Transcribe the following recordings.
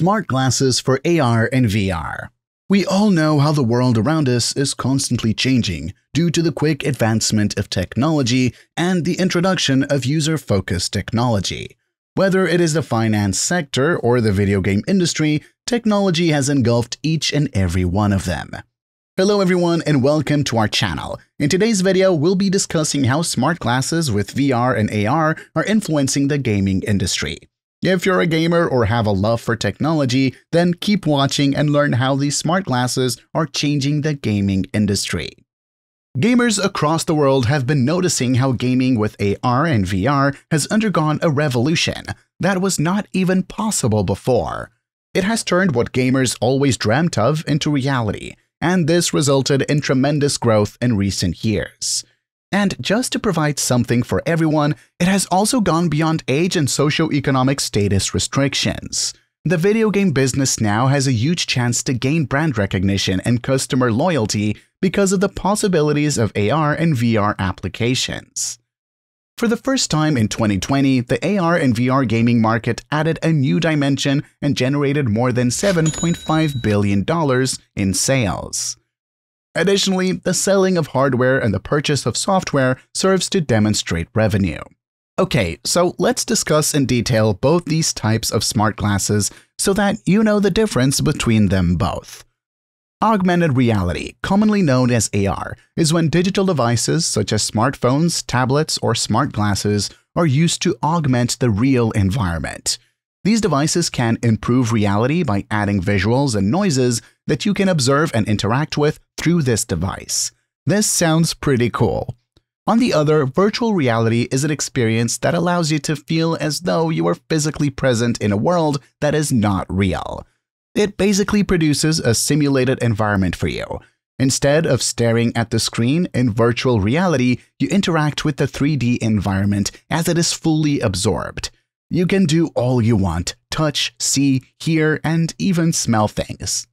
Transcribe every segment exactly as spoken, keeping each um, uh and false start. smart glasses for A R and V R. We all know how the world around us is constantly changing due to the quick advancement of technology and the introduction of user-focused technology. Whether it is the finance sector or the video game industry, technology has engulfed each and every one of them. Hello everyone and welcome to our channel. In today's video, we'll be discussing how smart glasses with V R and A R are influencing the gaming industry. If you're a gamer or have a love for technology, then keep watching and learn how these smart glasses are changing the gaming industry. Gamers across the world have been noticing how gaming with A R and V R has undergone a revolution that was not even possible before. It has turned what gamers always dreamt of into reality, and this resulted in tremendous growth in recent years. And just to provide something for everyone, it has also gone beyond age and socioeconomic status restrictions. The video game business now has a huge chance to gain brand recognition and customer loyalty because of the possibilities of A R and V R applications. For the first time in twenty twenty, the A R and V R gaming market added a new dimension and generated more than seven point five billion dollars in sales. Additionally, the selling of hardware and the purchase of software serves to demonstrate revenue. Okay, so let's discuss in detail both these types of smart glasses so that you know the difference between them both. Augmented reality, commonly known as A R, is when digital devices such as smartphones, tablets, or smart glasses are used to augment the real environment. These devices can improve reality by adding visuals and noises that you can observe and interact with through this device. This sounds pretty cool. On the other, virtual reality is an experience that allows you to feel as though you are physically present in a world that is not real. It basically produces a simulated environment for you. Instead of staring at the screen, in virtual reality, you interact with the three D environment as it is fully absorbed. You can do all you want, touch, see, hear, and even smell things.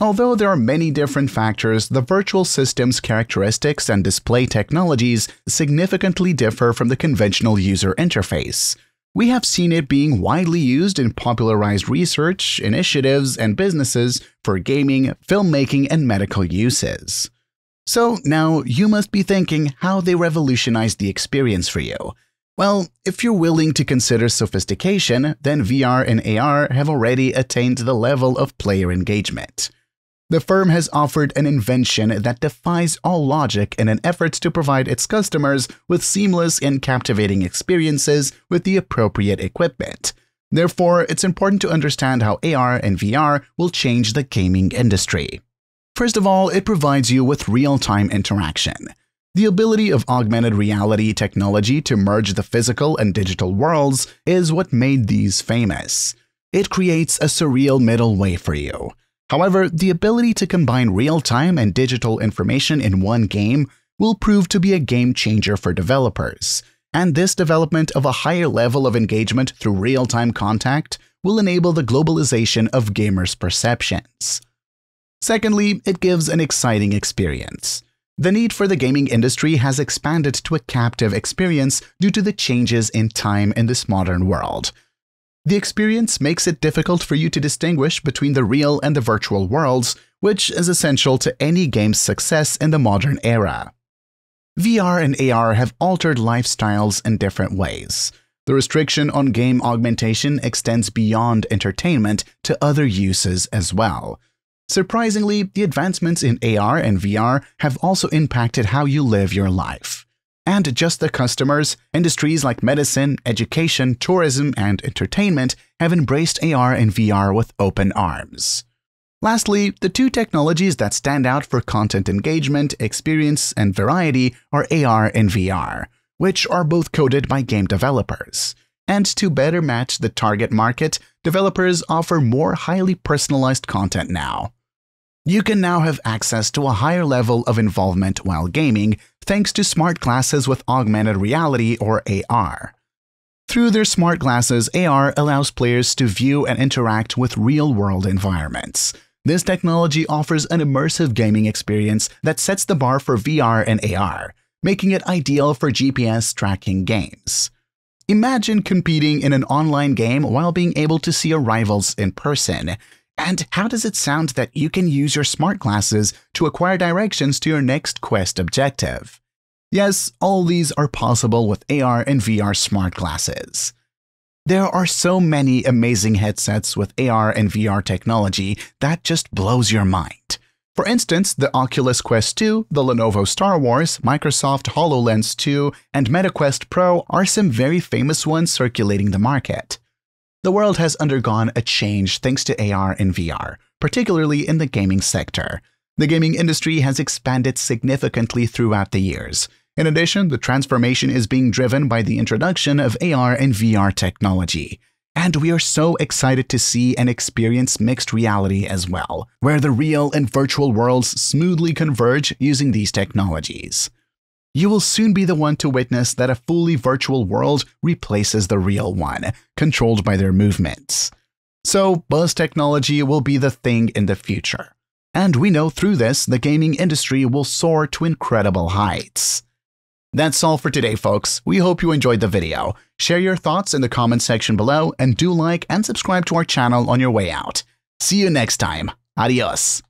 Although there are many different factors, the virtual system's characteristics and display technologies significantly differ from the conventional user interface. We have seen it being widely used in popularized research, initiatives, and businesses for gaming, filmmaking, and medical uses. So now you must be thinking how they revolutionized the experience for you. Well, if you're willing to consider sophistication, then V R and A R have already attained the level of player engagement. The firm has offered an invention that defies all logic in an effort to provide its customers with seamless and captivating experiences with the appropriate equipment. Therefore, it's important to understand how A R and V R will change the gaming industry. First of all, it provides you with real-time interaction. The ability of augmented reality technology to merge the physical and digital worlds is what made these famous. It creates a surreal middle way for you. However, the ability to combine real-time and digital information in one game will prove to be a game-changer for developers, and this development of a higher level of engagement through real-time contact will enable the globalization of gamers' perceptions. Secondly, it gives an exciting experience. The need for the gaming industry has expanded to a captive experience due to the changes in time in this modern world. The experience makes it difficult for you to distinguish between the real and the virtual worlds, which is essential to any game's success in the modern era. V R and A R have altered lifestyles in different ways. The restriction on game augmentation extends beyond entertainment to other uses as well. Surprisingly, the advancements in A R and V R have also impacted how you live your life. And just the customers, industries like medicine, education, tourism, and entertainment have embraced A R and V R with open arms. Lastly, the two technologies that stand out for content engagement, experience, and variety are A R and V R, which are both coded by game developers. And to better match the target market, developers offer more highly personalized content now. You can now have access to a higher level of involvement while gaming, thanks to smart glasses with augmented reality or A R. Through their smart glasses, A R allows players to view and interact with real-world environments. This technology offers an immersive gaming experience that sets the bar for V R and A R, making it ideal for G P S tracking games. Imagine competing in an online game while being able to see your rivals in person. And how does it sound that you can use your smart glasses to acquire directions to your next quest objective? Yes, all these are possible with A R and V R smart glasses. There are so many amazing headsets with A R and V R technology that just blows your mind. For instance, the Oculus Quest two, the Lenovo Star Wars, Microsoft HoloLens two, and MetaQuest Pro are some very famous ones circulating the market. The world has undergone a change thanks to A R and V R, particularly in the gaming sector. The gaming industry has expanded significantly throughout the years. In addition, the transformation is being driven by the introduction of A R and V R technology. And we are so excited to see and experience mixed reality as well, where the real and virtual worlds smoothly converge using these technologies. You will soon be the one to witness that a fully virtual world replaces the real one, controlled by their movements. So, buzz technology will be the thing in the future. And we know through this, the gaming industry will soar to incredible heights. That's all for today, folks. We hope you enjoyed the video. Share your thoughts in the comment section below and do like and subscribe to our channel on your way out. See you next time. Adios.